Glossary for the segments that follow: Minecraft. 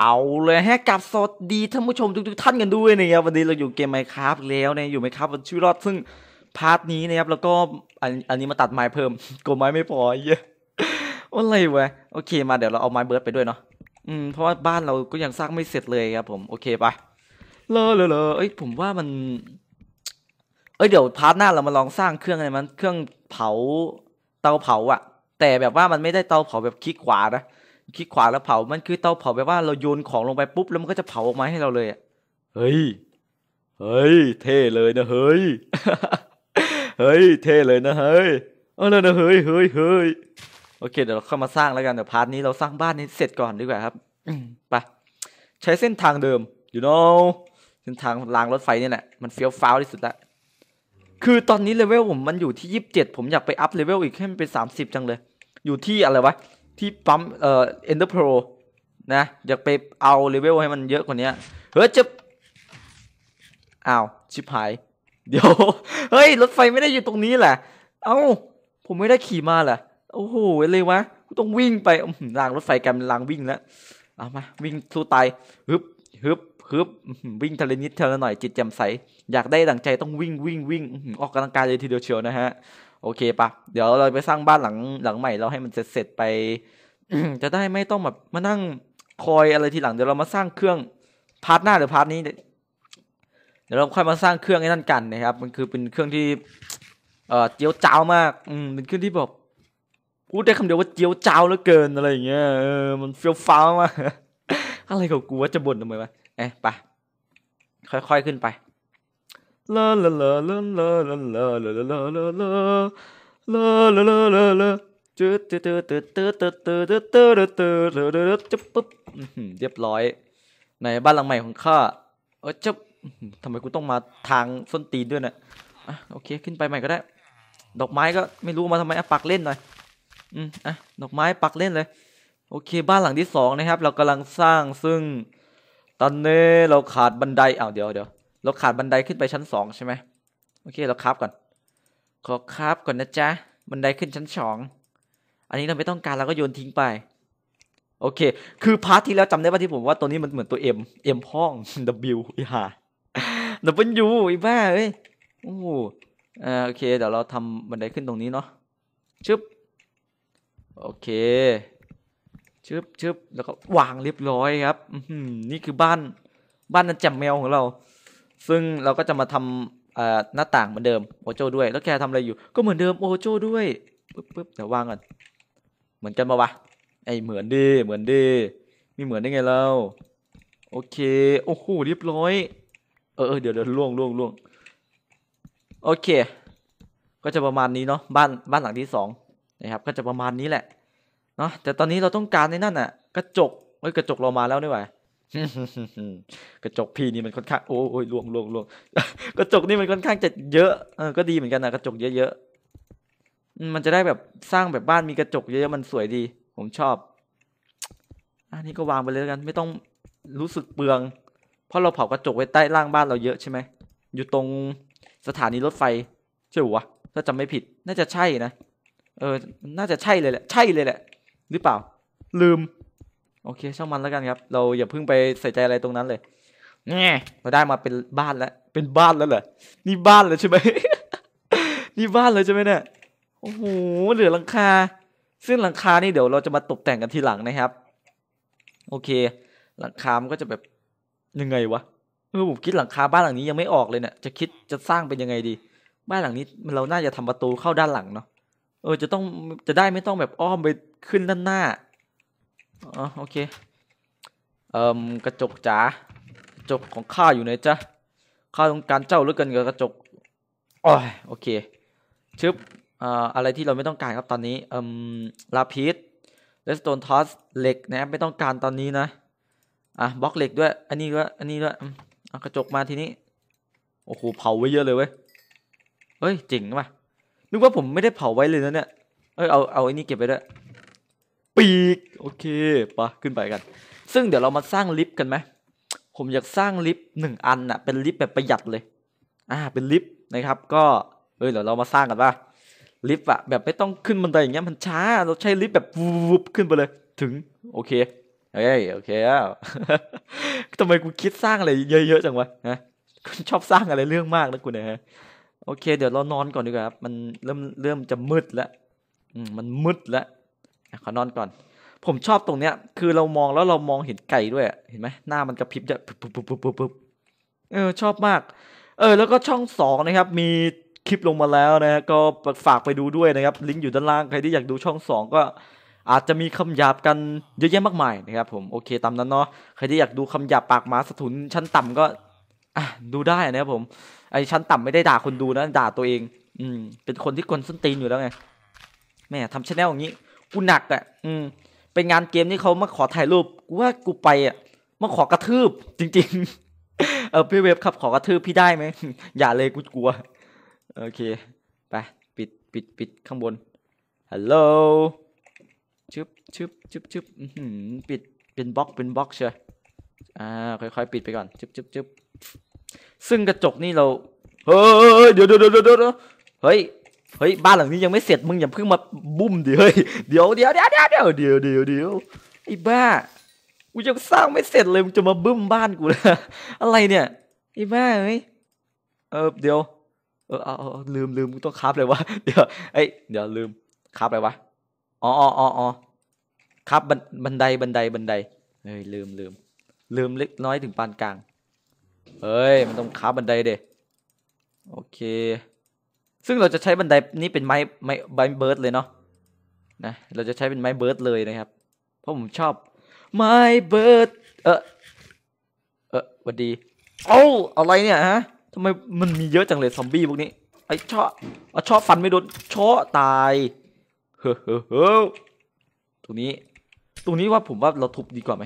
เอาเลยฮะกับสวัสดีท่านผู้ชมทุกท่านกันด้วยนะครับวันนี้เราอยู่เกม Minecraft แล้วนะอยู่ Minecraft บนชีวิตรอดซึ่งพาร์ทนี้นะครับแล้วก็อันนี้มาตัดไม้เพิ่มกลัวไม้ไม่พอเยอะอะไรวะโอเคมาเดี๋ยวเราเอาไม้เบิร์ดไปด้วยเนาะเพราะว่าบ้านเราก็ยังสร้างไม่เสร็จเลยครับผมโอเคไปเลยเอ้ยผมว่ามันเอ้ยเดี๋ยวพาร์ทหน้าเรามาลองสร้างเครื่องอะไรมันเครื่องเผาเตาเผาอะแต่แบบว่ามันไม่ได้เตาเผาแบบคลิกขวานะคลิกขวาแล้วเผามันคือเตาเผาแบบว่าเราโยนของลงไปปุ๊บแล้วมันก็จะเผาออกมาให้เราเลยอะเฮ้ยเท่เลยนะเฮ้ย เฮ้ยเท่เลยนะเฮ้ยเออนะเฮ้ยโอเคเดี๋ยวเราเข้ามาสร้างแล้วกันเดี๋ยวพาร์ทนี้เราสร้างบ้านให้เสร็จก่อนดีกว่าครับไปใช้เส้นทางเดิม you know เส้นทางรางรถไฟนี่แหละมันเฟี้ยวฟ้าวที่สุดละคือตอนนี้เลเวลผมมันอยู่ที่27ผมอยากไปอัพเลเวลอีกให้มันเป็น30จังเลยอยู่ที่อะไรวะที่ปั๊มEnder Pro นะอยากไปเอาเลเวลให้มันเยอะกว่านี้เฮ้ยจะอ้าวชิบหายเดี๋ยวเฮ้ยรถไฟไม่ได้อยู่ตรงนี้แหละเอ้าผมไม่ได้ขี่มาแหละโอ้โหเลยวะต้องวิ่งไปรางรถไฟกันรางวิ่งแล้วเอามาวิ่งสู้ตายฮึบวิ่งทะเลนิดทะเลหน่อยจิตแจ่มใสอยากได้ดั่งใจต้องวิ่งออกกำลังกายเลยทีเดียวเชียวนะฮะโอเคปะเดี๋ยวเราไปสร้างบ้านหลังใหม่เราให้มันเสร็จไป จะได้ไม่ต้องแบบมานั่งคอยอะไรทีหลังเดี๋ยวเรามาสร้างเครื่องพาร์ทหน้าหรือพาร์ทนี้เดี๋ยวเราค่อยมาสร้างเครื่องไอ้นั่นกันนะครับมันคือเป็นเครื่องที่เจียวเจ้ามากเป็นเครื่องที่แบบพูดได้คำเดียวว่าเจียวเจ้าเหลือเกินอะไรอย่างเงี้ยมันเฟี้ยวฟ้าวมาก อะไรของกูว่าจะบ่นทำไมวะเอ๊ะไปค่อยๆขึ้นไปเรียบร้อยในบ้านหลังใหม่ของข้าจะทำไมกูต้องมาทางส้นตีนด้วยนะโอเคขึ้นไปใหม่ก็ได้ดอกไม้ก็ไม่รู้มาทำไมปักเล่นหน่อยอ่ะดอกไม้ปักเล่นเลยโอเคบ้านหลังที่2นะครับเรากำลังสร้างซึ่งตอนนี้เราขาดบันไดเดี๋ยวเราขาดบันไดขึ้นไปชั้น2ใช่ไหมโอเคเราคราฟก่อนขอคราฟก่อนนะจ๊ะบันไดขึ้นชั้น2อันนี้เราไม่ต้องการเราก็โยนทิ้งไปโอเคคือพาร์ทที่แล้วจำได้ป่ะที่ผมว่าตัวนี้มันเหมือนตัว M พ้อง W อีห่า W อีบ้าเอ้ยโอ้โหโอเคเดี๋ยวเราทำบันไดขึ้นตรงนี้เนาะชึบโอเคชึบแล้วก็วางเรียบร้อยครับนี่คือบ้านนันแจ่มแมวของเราซึ่งเราก็จะมาทำหน้าต่างเหมือนเดิมโอโจด้วยแล้วแกทำอะไรอยู่ก็เหมือนเดิมโอโจด้วยปึ๊บเดี๋ยววางก่อนเหมือนกันปะวะไอเหมือนดิมีเหมือนได้ไงเราโอเคโอ้โหเรียบร้อยเดี๋ยวล่วงโอเคก็จะประมาณนี้เนาะบ้านหลังที่2นะครับก็จะประมาณนี้แหละเนาะแต่ตอนนี้เราต้องการในนั่นน่ะกระจกกระจกเรามาแล้วนี่หว่ากระจกพี่นี่มันค่อนข้างโอ้ยล่วงกระจกนี่มันค่อนข้างจะเยอะก็ดีเหมือนกันนะกระจกเยอะๆมันจะได้แบบสร้างแบบบ้านมีกระจกเยอะๆมันสวยดีผมชอบอันนี้ก็วางไปเลยกันไม่ต้องรู้สึกเปลืองเพราะเราเผากระจกไว้ใต้ล่างบ้านเราเยอะใช่ไหมอยู่ตรงสถานีรถไฟใช่หรือวะถ้าจำไม่ผิดน่าจะใช่นะน่าจะใช่เลยแหละหรือเปล่าลืมโอเคช่างมันแล้วกันครับเราอย่าเพิ่งไปใส่ใจอะไรตรงนั้นเลยเนี่ยเราได้มาเป็นบ้านแล้วเหรอนี่บ้านเลยใช่ไหม นี่บ้านเลยใช่ไหมเนี่ยโอ้โหเหลือหลังคาซึ่งหลังคานี่เดี๋ยวเราจะมาตกแต่งกันทีหลังนะครับโอเคหลังคามันก็จะแบบยังไงวะผมคิดหลังคาบ้านหลังนี้ยังไม่ออกเลยเนี่ยจะคิดจะสร้างเป็นยังไงดีบ้านหลังนี้เราน่าจะทำประตูเข้าด้านหลังเนาะจะได้ไม่ต้องแบบอ้อมไปขึ้นด้านหน้าโอเคกระจกจ๋ากระจกของข้าอยู่ไหนจ๊ะข้าต้องการเจ้าเหลือเกินกับกระจกโอเคชึบอะไรที่เราไม่ต้องการครับตอนนี้ลาพีสและสโตนทอสเหล็กนะไม่ต้องการตอนนี้นะบล็อกเหล็กด้วยอันนี้ด้วยกระจกมาทีนี้โอ้โหเผาไว้เยอะเลยเว้ยเฮ้ยจริงป่ะนึกว่าผมไม่ได้เผาไว้เลยนะเนี่ยเอาไอ้นี่เก็บไว้ด้วยปีกโอเคปะขึ้นไปกันซึ่งเดี๋ยวเรามาสร้างลิฟต์กันไหมผมอยากสร้างลิฟต์1อันน่ะเป็นลิฟต์แบบประหยัดเลยเป็นลิฟต์นะครับก็เดี๋ยวเรามาสร้างกันว่าลิฟต์อะแบบไม่ต้องขึ้นบันไดอย่างเงี้ยมันช้าเราใช้ลิฟต์แบบวูบขึ้นไปเลยถึงโอเค โอเคแล้วทำไมกูคิดสร้างอะไรเยอะๆจังวะฮะกูชอบสร้างอะไรเรื่องมากนะกูเนี่ยฮะโอเคเดี๋ยวเรานอนก่อนดีกว่าครับมันเริ่มจะมืดแล้วมันมืดแล้วขอนอนก่อนผมชอบตรงเนี้ยคือเรามองแล้วเรามองเห็นไก่ด้วยเห็นไหมหน้ามันกระพริบจะปุ๊บชอบมากแล้วก็ช่องสองนะครับมีคลิปลงมาแล้วนะก็ฝากไปดูด้วยนะครับลิงก์อยู่ด้านล่างใครที่อยากดูช่องสองก็อาจจะมีคำหยาบกันเยอะแยะมากมายนะครับผมโอเคตามนั้นเนาะใครที่อยากดูคำหยาบปากหมาสะทุนชั้นต่ำก็ดูได้นะครับผมไอชั้นต่ำไม่ได้ด่าคนดูนะด่าตัวเองเป็นคนที่กวนส้นตีนอยู่แล้วไงแม่ทำชาแนลอย่างนี้กูหนักอ่ะเป็นงานเกมที่เขามาขอถ่ายรูปกูว่ากูไปอ่ะมาขอกระทืบจริงๆพี่เว็บครับขอกระทืบพี่ได้ไหม อย่าเลยกูกลัวโอเคไปปิดข้างบนฮัลโหลชึบปิดเป็นบล็อกเชียวค่อยๆปิดไปก่อนชึบซึ่งกระจกนี่เราเดี๋ยวเฮ้ยบ้านหลังนี้ยังไม่เสร็จมึงอย่าเพิ่งมาบุ้มดิเฮ้ยเดี๋ยวไอ้บ้ากูยังสร้างไม่เสร็จเลยมึงจะมาบึ้มบ้านกูเลยอะไรเนี่ยไอ้บ้าเฮ้ยเดี๋ยวลืมกูต้องคราฟเลยวะเดี๋ยวลืมคราฟอะไรวะอ๋อคราฟบันไดเฮ้ยลืมเล็กน้อยถึงปานกลางเฮ้ยมันต้องคราฟบันไดเด้โอเคซึ่งเราจะใช้บันไดนี้เป็นไม้เบิร์ดเลยเนาะนะเราจะใช้เป็นไม้เบิร์ดเลยนะครับเพราะผมชอบไม้เบิร์ดหวัดดีอะไรเนี่ยฮะทำไมมันมีเยอะจังเลยซอมบี้พวกนี้ไอ้ชอบฟันไม่โดนชอตายเฮ้อตรงนี้ว่าผมว่าเราทุบดีกว่าไหม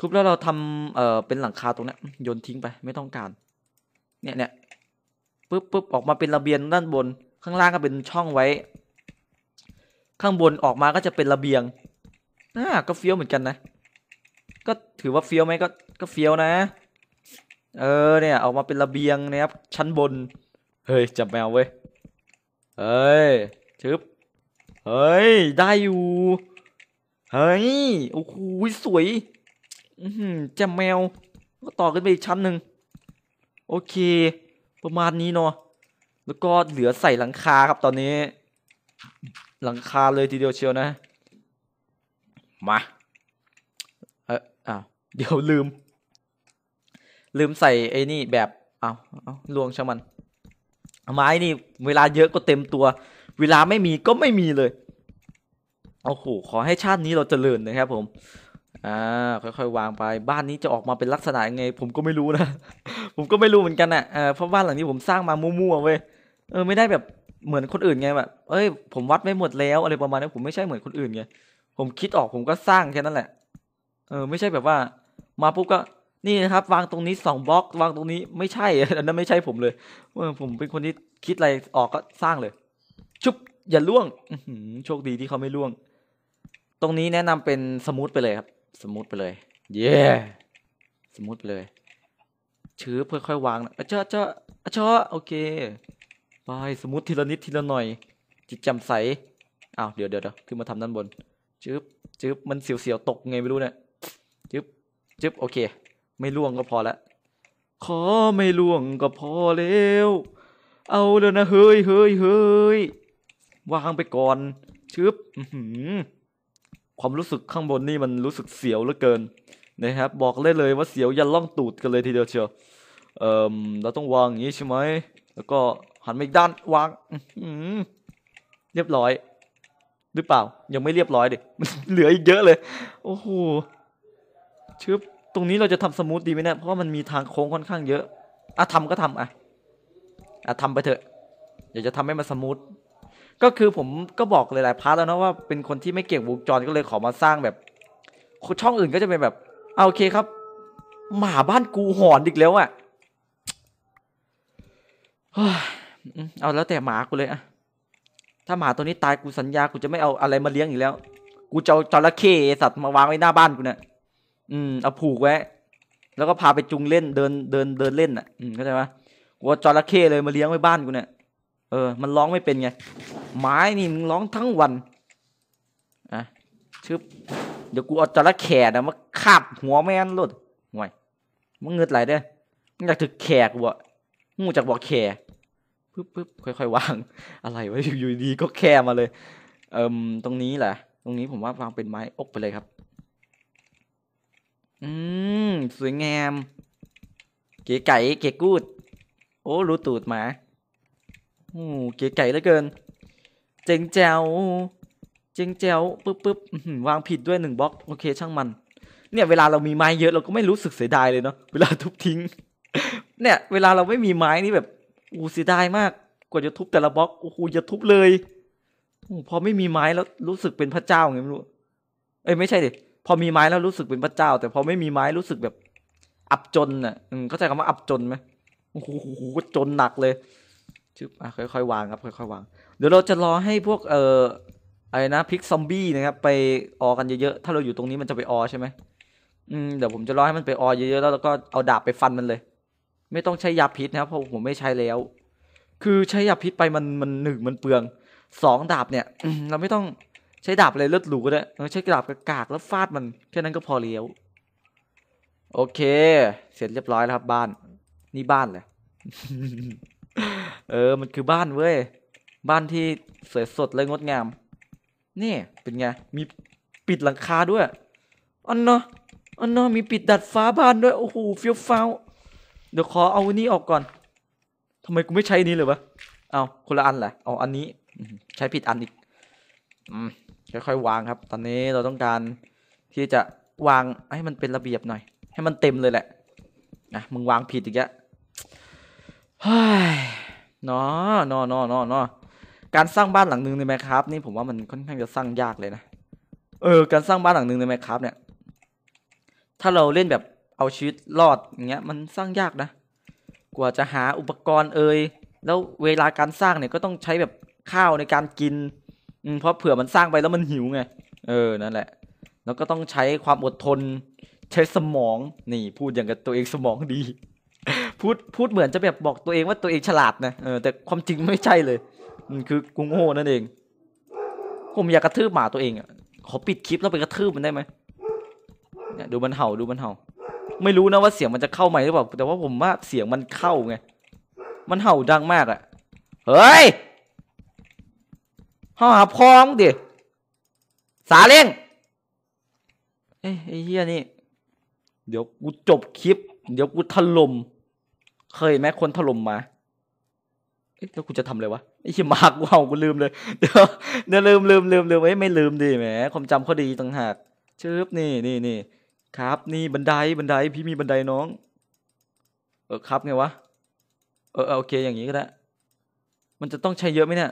ทุบแล้วเราทำเป็นหลังคาตรงนี้โยนทิ้งไปไม่ต้องการเนี่ยปึ๊บออกมาเป็นระเบียงด้านบนข้างล่างก็เป็นช่องไว้ข้างบนออกมาก็จะเป็นระเบียงก็เฟี้ยวเหมือนกันนะก็ถือว่าเฟี้ยวไหมก็เฟี้ยวนะเนี่ยออกมาเป็นระเบียงนะครับชั้นบนเฮ้ยจับแมวเว้ยเฮ้ยชึบเฮ้ยได้อยู่เฮ้ยโอ้โหสวยจับแมวก็ต่อขึ้นไปอีกชั้นหนึ่งโอเคประมาณนี้เนาะแล้วก็เหลือใส่หลังคาครับตอนนี้หลังคาเลยทีเดียวเชียวนะมาเดี๋ยวลืมใส่ไอ้นี่แบบเอาลวงช่างมันไม้นี่เวลาเยอะก็เต็มตัวเวลาไม่มีก็ไม่มีเลยโอ้โหขอให้ชาตินี้เราเจริญนะครับผมค่อยๆวางไปบ้านนี้จะออกมาเป็นลักษณะยังไงผมก็ไม่รู้นะ ผมก็ไม่รู้เหมือนกันนะเพราะบ้านหลังนี้ผมสร้างมามั่วๆเว้ยไม่ได้แบบเหมือนคนอื่นไงแบบเอ้ยผมวัดไม่หมดแล้วอะไรประมาณนี้ผมไม่ใช่เหมือนคนอื่นไงผมคิดออกผมก็สร้างแค่นั้นแหละไม่ใช่แบบว่ามาปุ๊บก็นี่นะครับวางตรงนี้2บล็อกวางตรงนี้ไม่ใช่อันนั้นไม่ใช่ผมเลยผมเป็นคนที่คิดอะไรออกก็สร้างเลยชุบอย่าล่วงโชคดีที่เขาไม่ล่วงตรงนี้แนะนำเป็นสมูทไปเลยครับสมูทไปเลยเย่สมูทไปเลยชื้อเพื่อค่อยวางนะเจาะโอเคไปสมูททีละนิดทีละหน่อยจิตจำใสเดี๋ยวขึ้นมาทำด้านบนจึ๊บมันเสียวๆตกไงไม่รู้เนี่ยจึ๊บโอเคไม่ล่วงก็พอละขอไม่ล่วงก็พอแล้วเอาเลยนะเฮ้ยวางไปก่อนจึ๊บความรู้สึกข้างบนนี่มันรู้สึกเสียวเหลือเกินนะครับบอกได้เลยว่าเสียวยันล่องตูดกันเลยทีเดียวเชียวเราต้องวางอย่างนี้ใช่ไหมแล้วก็หันไปด้านวางเรียบร้อยหรือเปล่ายังไม่เรียบร้อยดิ เหลืออีกเยอะเลยโอ้โหชึบตรงนี้เราจะทำสมูทดีไหมเนี่ยเพราะว่ามันมีทางโค้งค่อนข้างเยอะทำไปเถอะอยากจะทำให้มันสมูทก็คือผมก็บอกหลายๆพาร์ทแล้วนะว่าเป็นคนที่ไม่เก่งวงจรก็เลยขอมาสร้างแบบช่องอื่นก็จะเป็นแบบโอเคครับหมาบ้านกูหอนอีกแล้วอะเอาแล้วแต่หมากูเลยอะถ้าหมาตัวนี้ตายกูสัญญากูจะไม่เอาอะไรมาเลี้ยงอีกแล้วกูจะเอาจระเข้สัตว์มาวางไว้หน้าบ้านกูเนี่ยเอาผูกไว้แล้วก็พาไปจุงเล่นเดินเล่นอะเข้าใจไหมกูเอาจระเข้เลยมาเลี้ยงไว้บ้านกูเนี่ยมันร้องไม่เป็นไงไม้นี่มึงร้องทั้งวันชึบ ดี๋ยวกูเอาจระเข้นะมาขับหัวแม่นรถห่วยมึงเงือดไหลเด้อมึงอยากถึกแขกบ่มึงอยากบอกแขกปึ๊บค่อยๆวางอะไรวะอยู่ดีก็แค่มาเลยตรงนี้แหละตรงนี้ผมว่าวางเป็นไม้อกไปเลยครับสวยงามเก๋ไก่เก๋กูดโอ้รู้ตูดหมาโอ้เก๋ไก่เหลือเกินเจ๋งแจ๋วเจ๋งแจ๋วปึ๊บวางผิดด้วย1บล็อกโอเคช่างมันเนี่ยเวลาเรามีไม้เยอะเราก็ไม่รู้สึกเสียดายเลยเนาะเวลาทุบทิ้งเนี่ยเวลาเราไม่มีไม้นี่แบบอู้เสียดายมากกว่าจะทุบแต่ละบล็อกโอ้โหจะทุบเลยพอไม่มีไม้แล้วรู้สึกเป็นพระเจ้าไงไม่รู้ไม่ใช่ดิพอมีไม้แล้วรู้สึกเป็นพระเจ้าแต่พอไม่มีไม้รู้สึกแบบอับจนน่ะเข้าใจคำว่าอับจนไหมโอ้โหจนหนักเลยชึบค่อยๆวางครับค่อยๆวางเดี๋ยวเราจะรอให้พวกอะไรนะพริกซอมบี้นะครับไปออกันเยอะๆถ้าเราอยู่ตรงนี้มันจะไปออใช่ไหมเดี๋ยวผมจะรอให้มันไปออเยอะๆแล้วเราก็เอาดาบไปฟันมันเลยไม่ต้องใช้ยาพิษนะครับเพราะผมไม่ใช้แล้วคือใช้ยาพิษไปมันหนึ่งมันเปลือง2ดาบเนี่ยเราไม่ต้องใช้ดาบอะไรเลือดหรูก็ได้เราใช้ดาบกากแล้วฟาดมันแค่นั้นก็พอแล้วโอเคเสร็จเรียบร้อยแล้วครับบ้านนี่บ้านเลย มันคือบ้านเว้ยบ้านที่สวยสดและงดงามนี่เป็นไงมีปิดหลังคาด้วยอันเนาะมีปิดดัดฟ้าบ้านด้วยโอ้โหเฟี้ยวฟ้าวเดี๋ยวขอเอานี่ออกก่อนทำไมกูไม่ใช้นี้เลยวะเอาคนละอันแหละเอาอันนี้ใช้ผิดอันอีกค่อยๆวางครับตอนนี้เราต้องการที่จะวางให้มันเป็นระเบียบหน่อยให้มันเต็มเลยแหละนะมึงวางผิดอีกแล้วเฮ้ยเนาะการสร้างบ้านหลังนึงใน Minecraft นี่ผมว่ามันค่อนข้างจะสร้างยากเลยนะการสร้างบ้านหลังนึงใน Minecraft เนี่ยถ้าเราเล่นแบบเอาชีวิตรอดอย่างเงี้ยมันสร้างยากนะกว่าจะหาอุปกรณ์แล้วเวลาการสร้างเนี่ยก็ต้องใช้แบบข้าวในการกินเพราะเผื่อมันสร้างไปแล้วมันหิวไงนั่นแหละแล้วก็ต้องใช้ความอดทนใช้สมองนี่พูดอย่างกับตัวเองสมองดี พูดเหมือนจะแบบบอกตัวเองว่าตัวเองฉลาดนะแต่ความจริงไม่ใช่เลยมันคือกูโง่นั่นเองผมอยากกระทืบหมาตัวเองอ่ะขอปิดคลิปแล้วไปกระทืบมันได้ไหมเนี่ยดูมันเห่าไม่รู้นะว่าเสียงมันจะเข้าไหมหรือเปล่าแต่ว่าผมว่าเสียงมันเข้าไงมันเห่าดังมากอ่ะเฮ้ยห่อหาพองดิสาเร่งไอ้เหี้ยนี่เดี๋ยวกูจบคลิปเดี๋ยวกูถล่มเคยไหมคนถล่มมาแล้วกูจะทำอะไรวะไอ้เหี้ยมากกูเห่ากูลืมเลยเดี๋ยวลืมไม่ลืมดิแหมความจำข้อดีต่างหากเชิบนี่ครับนี่บันไดพี่มีบันไดน้องครับไงวะโอเคอย่างนี้ก็ได้มันจะต้องใช้เยอะไหมเนี่ย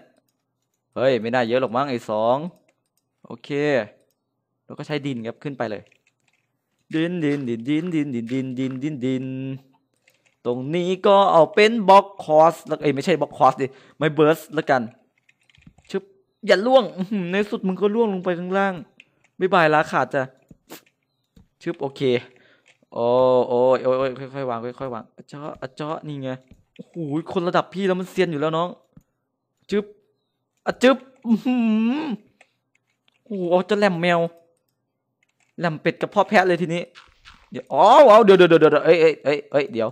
เฮ้ยไม่ได้เยอะหรอกมั้งไอ้สองโอเคเราก็ใช้ดินครับขึ้นไปเลยดินตรงนี้ก็เอาเป็นบล็อกคอสไม่ใช่บล็อกคอสดิไม่เบิร์สแล้วกันชึบอย่าล่วงในสุดมึงก็ล่วงลงไปข้างล่างบ๊ายบายละขาดจ้ะชึบโอเคโอ้ยค่อยวางอะเจาะนี่ไงโอ้โหคนระดับพี่แล้วมันเซียนอยู่แล้วน้องชึบอะโอ้โหเอาจะแหลมแมวแหลมเป็ดกับพ่อแพะเลยทีนี้เดี๋ยวเดี๋ยวเดี๋ยวเฮ้ยเดี๋ย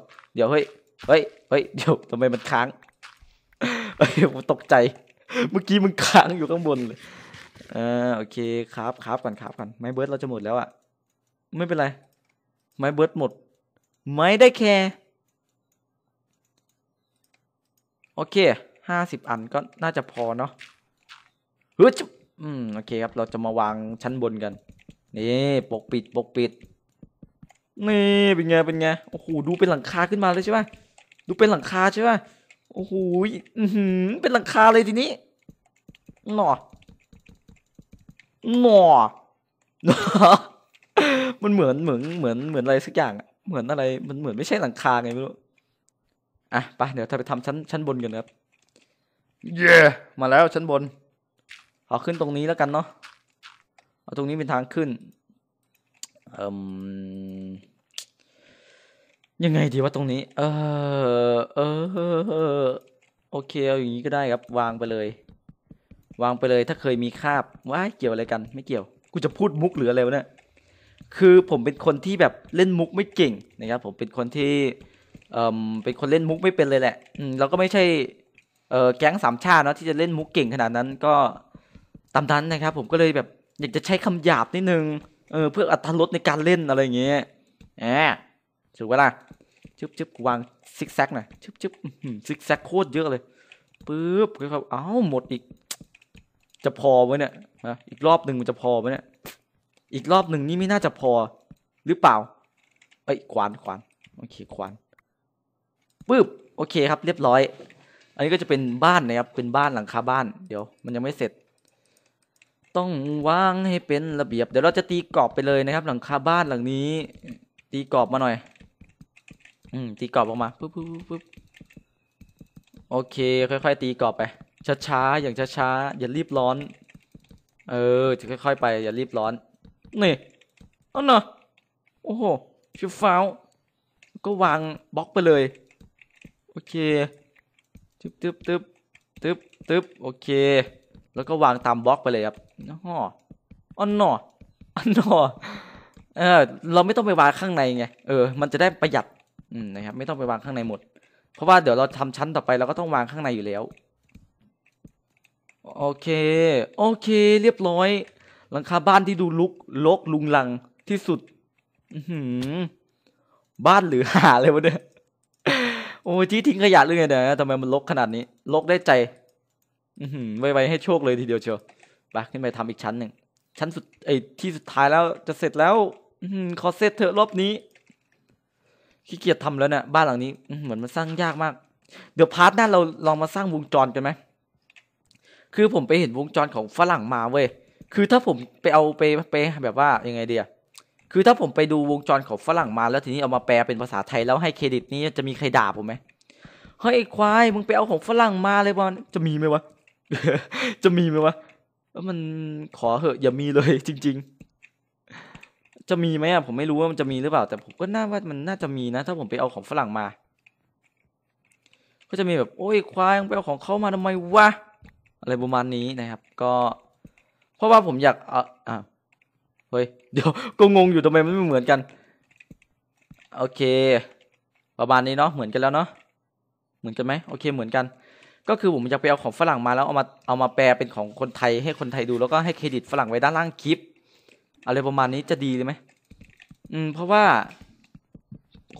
วทำไมมันค้างผมตกใจเมื่อกี้มันค้างอยู่ข้างบนเลยโอเคครับก่อนไม้เบิร์ดเราจะหมดแล้วอ่ะไม่เป็นไรไม้เบิร์ดหมดไม่ได้แคร์โอเค50อันก็น่าจะพอเนาะเฮ้ยโอเคครับเราจะมาวางชั้นบนกันนี่ปกปิดนี่เป็นไงโอ้โหดูเป็นหลังคาขึ้นมาเลยใช่ไหมดูเป็นหลังคาใช่ไหมโอ้โหเป็นหลังคาเลยทีนี้หน่อ มันเหมือนอะไรสักอย่างเหมือนอะไรมันเหมือนไม่ใช่หลังคาไงไม่รู้อ่ะไปเดี๋ยวไปทำชั้นบนกันครับเย่ yeah. มาแล้วชั้นบนเอาขึ้นตรงนี้แล้วกันเนาะเอาตรงนี้เป็นทางขึ้นยังไงดีว่าตรงนี้โอเคเอาอย่างนี้ก็ได้ครับวางไปเลยถ้าเคยมีคาบว่าเกี่ยวอะไรกันไม่เกี่ยวกูจะพูดมุกหรืออะไรวะเนี่ย คือผมเป็นคนที่แบบเล่นมุกไม่เก่งนะครับผมเป็นคนที่เป็นคนเล่นมุกไม่เป็นเลยแหละเราก็ไม่ใช่แก๊งสามชาติเนาะที่จะเล่นมุกเก่งขนาดนั้นก็ตามนั้นนะครับผมก็เลยแบบอยากจะใช้คำหยาบนิดนึงเพื่ออรรถรสในการเล่นอะไรอย่างเงี้ยถูกปะล่ะชึบชึบวางซิกแซกหน่อยชึบชึบซิกแซกโคตรเยอะเลยปึ๊บครับเอ้าหมดอีกจะพอไหมเนี่ยอีกรอบหนึ่งมันจะพอไหมเนี่ยอีกรอบหนึ่งนี่ไม่น่าจะพอหรือเปล่าเอ้ยขวานโอเคขวานปึ๊บโอเคครับเรียบร้อยอันนี้ก็จะเป็นบ้านนะครับเป็นบ้านหลังคาบ้านเดี๋ยวมันยังไม่เสร็จต้องวางให้เป็นระเบียบเดี๋ยวเราจะตีกรอบไปเลยนะครับหลังคาบ้านหลังนี้ตีกรอบมาหน่อยตีกรอบออกมาปุ๊บโอเคค่อยๆตีกรอบไปช้าๆอย่างช้าๆอย่ารีบร้อนจะค่อยๆไปอย่ารีบร้อนนี่เอาหน่อยโอ้โหชิฟฟ้าวก็วางบล็อกไปเลยโอเคตึ๊บโอเคแล้วก็วางตามบล็อกไปเลยครับอ๋อเราไม่ต้องไปวางข้างในไงมันจะได้ประหยัดนะครับไม่ต้องไปวางข้างในหมดเพราะว่าเดี๋ยวเราทำชั้นต่อไปเราก็ต้องวางข้างในอยู่แล้วโอเคเรียบร้อยหลังคาบ้านที่ดูรกรุงรังที่สุดบ้านหรือหาเลยวะเนี่ยโอ้ที่ทิ้งขยะเรื่องไงเนี่ยทำไมมันรกขนาดนี้รกได้ใจไวๆให้โชคเลยทีเดียวเชียวไปขึ้นไปทำอีกชั้นหนึ่งชั้นสุดไอ้ที่สุดท้ายแล้วจะเสร็จแล้วขอเสร็จเถอะรอบนี้ขี้เกียจทำแล้วเนี่ยบ้านหลังนี้เหมือนมันสร้างยากมากเดี๋ยวพาร์ทหน้าเราลองมาสร้างวงจรกันไหมคือผมไปเห็นวงจรของฝรั่งมาเว้ยคือถ้าผมไปเอาไปแบบว่ายังไงเดียคือถ้าผมไปดูวงจรของฝรั่งมาแล้วทีนี้เอามาแปลเป็นภาษาไทยแล้วให้เครดิตนี้จะมีใครด่าผมไหมเฮ้ยไอ้ควายมึงไปเอาของฝรั่งมาเลยบอลจะมีไหมวะมันขอเหอะอย่ามีเลยจริงๆจะมีไหมอ่ะผมไม่รู้ว่ามันจะมีหรือเปล่าแต่ผมก็น่าว่ามันน่าจะมีนะถ้าผมไปเอาของฝรั่งมาก็จะมีแบบโอ้ยควายมึงไปเอาของเขามาทำไมวะอะไรประมาณนี้นะครับก็เพราะว่าผมอยากเฮ้ยเดี๋ยวก็งงอยู่ทำไมมันไม่เหมือนกันโอเคประมาณนี้เนาะเหมือนกันแล้วเนาะเหมือนกันไหมโอเคเหมือนกันก็คือผมอยากไปเอาของฝรั่งมาแล้วเอามาแปลเป็นของคนไทยให้คนไทยดูแล้วก็ให้เครดิตฝรั่งไว้ด้านล่างคลิปอะไรประมาณนี้จะดีเลยไหมเพราะว่า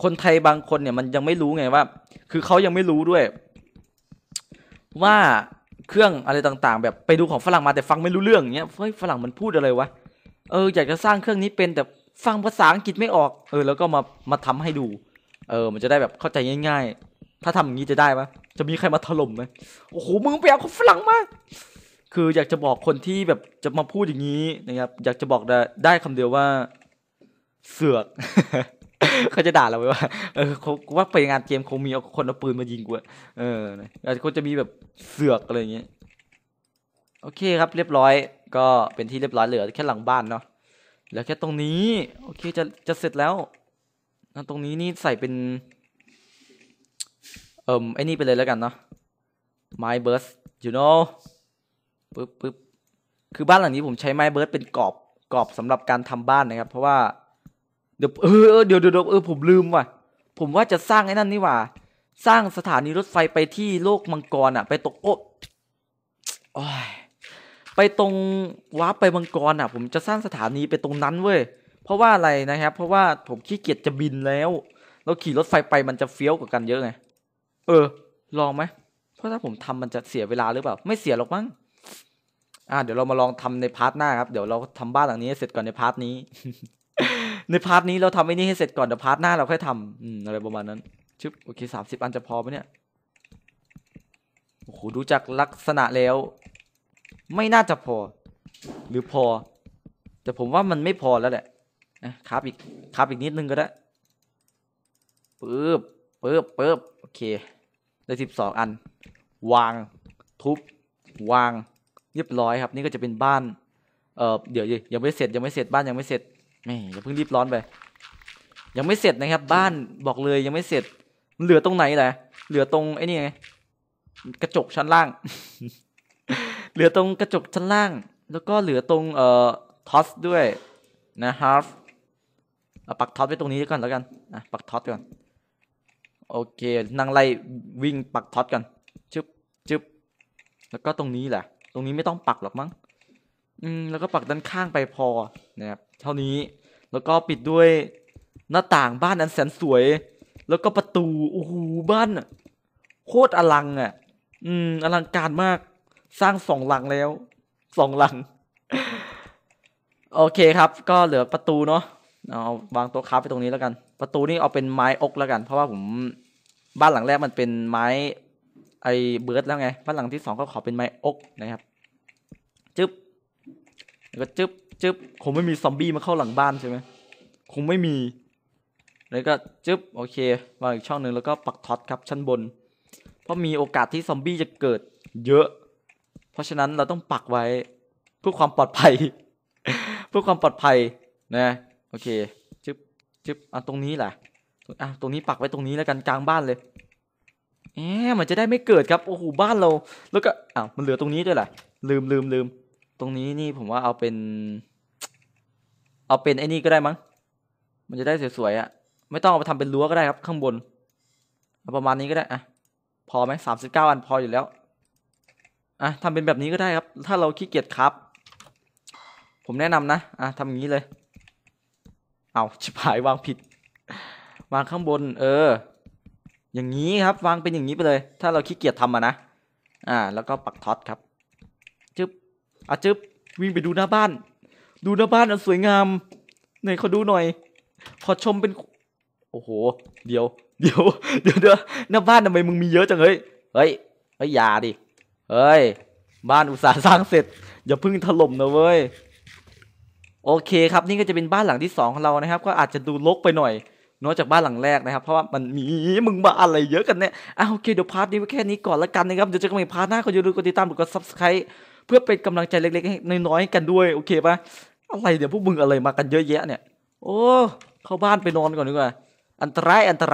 คนไทยบางคนเนี่ยมันยังไม่รู้ไงว่าคือเขายังไม่รู้ด้วยว่าเครื่องอะไรต่างๆแบบไปดูของฝรั่งมาแต่ฟังไม่รู้เรื่องเงี้ยเฮ้ยฝรั่งมันพูดอะไรวะอยากจะสร้างเครื่องนี้เป็นแต่ฟังภาษาอังกฤษไม่ออกแล้วก็มาทำให้ดูมันจะได้แบบเข้าใจง่ายๆถ้าทำอย่างนี้จะได้ปะจะมีใครมาถล่มไหมโอ้โหมึงไปเอาของฝรั่งมาคืออยากจะบอกคนที่แบบจะมาพูดอย่างนี้นะครับอยากจะบอกได้คำเดียวว่าเสือก เขาจะด่าเราไหมว่ากูว่าไปงานเกมคงมีคนเอาปืนมายิงกูเขาจะมีแบบเสือกอะไรอย่างเงี้ยโอเคครับเรียบร้อยก็เป็นที่เรียบร้อยเหลือแค่หลังบ้านเนาะแล้วแค่ตรงนี้โอเคจะเสร็จแล้วตรงนี้นี่ใส่เป็นไอ้นี่ไปเลยแล้วกันเนาะ My Burst you know ปึ๊บคือบ้านหลังนี้ผมใช้ My Burst เป็นกรอบสำหรับการทำบ้านนะครับเพราะว่าเดี๋ยวผมลืมว่ะผมว่าจะสร้างไอ้นั่นนี่ว่ะสร้างสถานีรถไฟไปที่โลกมังกรอ่ะไปตกไปตรงวาร์ปไปมังกรอ่ะผมจะสร้างสถานีไปตรงนั้นเว้ยเพราะว่าอะไรนะครับเพราะว่าผมขี้เกียจจะบินแล้วเราขี่รถไฟไปมันจะเฟี้ยวกว่ากันเยอะไงลองไหมเพราะถ้าผมทำมันจะเสียเวลาหรือเปล่าไม่เสียหรอกมั้งเดี๋ยวเรามาลองทำในพาร์ทหน้าครับเดี๋ยวเราทำบ้านหลังนี้ให้เสร็จก่อนในพาร์ทนี้ ในพาร์ทนี้เราทำไอ้นี่ให้เสร็จก่อนเดี๋ยวพาร์ทหน้าเราค่อยทำอะไรประมาณนั้นชึบโอเค30 อันจะพอไหมเนี่ยโอ้โหดูจากลักษณะแล้วไม่น่าจะพอหรือพอแต่ผมว่ามันไม่พอแล้วแหละครับอีกนิดนึงก็ได้ปึ๊บโอเคได้12 อันวางทุบวางเรียบร้อยครับนี่ก็จะเป็นบ้านเดี๋ยวยังไม่เสร็จบ้านยังไม่เสร็จไม่อย่าเพิ่งรีบร้อนไปยังไม่เสร็จนะครับบ้านบอกเลยยังไม่เสร็จเหลือตรงไหนแหละเหลือตรงไอ้นี่ไงกระจกชั้นล่าง เหลือตรงกระจกชั้นล่างแล้วก็เหลือตรงท็อสด้วยนะครับ เราปักท็อตไว้ตรงนี้ก่อนแล้วกันนะปักท็อตก่อนโอเคนางไล่วิ่งปักท็อตก่อนจึ๊บจึ๊บแล้วก็ตรงนี้แหละตรงนี้ไม่ต้องปักหรอกมั้งแล้วก็ปักด้านข้างไปพอนะครับเท่านี้แล้วก็ปิดด้วยหน้าต่างบ้านอันแสนสวยแล้วก็ประตูโอ้โหบ้านโคตรอลังอ่ะอลังการมากสร้าง2 หลังแล้ว2 หลัง โอเคครับก็เหลือประตูเนาะเอาวางโต๊ะค้าไปตรงนี้แล้วกันประตูนี่เอาเป็นไม้อกแล้วกันเพราะว่าผมบ้านหลังแรกมันเป็นไม้ไอเบิร์ดแล้วไงบ้านหลังที่2ก็ขอเป็นไม้อกนะครับจึ๊บแล้วก็จึ๊บจึ๊บคงไม่มีซอมบี้มาเข้าหลังบ้านใช่ไหมคงไม่มีแล้วก็จึ๊บโอเควางอีกช่องหนึ่งแล้วก็ปักท็อตครับชั้นบนเพราะมีโอกาสที่ซอมบี้จะเกิดเยอะเพราะฉะนั้นเราต้องปักไว้เพื่อความปลอดภัยเพื่อความปลอดภัยนะโอเคจึ๊บจึ๊บตรงนี้แหละตรงนี้ปักไว้ตรงนี้แล้วกันกลางบ้านเลยมันจะได้ไม่เกิดครับโอ้โหบ้านเราแล้วก็มันเหลือตรงนี้ด้วยแหละลืมตรงนี้นี่ผมว่าเอาเป็นไอ้นี่ก็ได้มั้งมันจะได้สวยๆอ่ะไม่ต้องเอาไปทำเป็นรั้วก็ได้ครับข้างบนประมาณนี้ก็ได้อ่ะพอไหม39 อันพออยู่แล้วอ่ะทำเป็นแบบนี้ก็ได้ครับถ้าเราขี้เกียจครับผมแนะนำนะทำอย่างนี้เลยเอาชิบหายวางผิดวางข้างบนอย่างนี้ครับวางเป็นอย่างนี้ไปเลยถ้าเราขี้เกียจทำนะแล้วก็ปักท็อตครับจึ๊บจึ๊บวิ่งไปดูหน้าบ้านอันสวยงามไหนขอดูหน่อยขอชมเป็นโอ้โหเดี๋ยวหน้าบ้านทำไมมึงมีเยอะจังเฮ้ยอย่าดิเฮ้ยบ้านอุตสาหสร้างเสร็จอย่าพึ่งถล่มนะเว้ยโอเคครับนี่ก็จะเป็นบ้านหลังที่2ของเรานะครับก็อาจจะดูรกไปหน่อยนอกจากบ้านหลังแรกนะครับเพราะว่ามันมีมึงมาอะไรเยอะกันเนี่ยโอเคเดี๋ยวพาร์ทนี้ไว้แค่นี้ก่อนละกันนะครับเดี๋ยวเจอกันใหม่พาร์ทหน้าก็อย่าลืมกดติดตามกด subscribe เพื่อเป็นกำลังใจเล็กๆน้อยๆกันด้วยโอเคปะอะไรเดี๋ยวพวกมึงอะไรมากันเยอะแยะเนี่ยโอ้เข้าบ้านไปนอนก่อนดีกว่าอันตร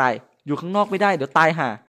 ายอยู่ข้างนอกไม่ได้เดี๋ยวตายห่า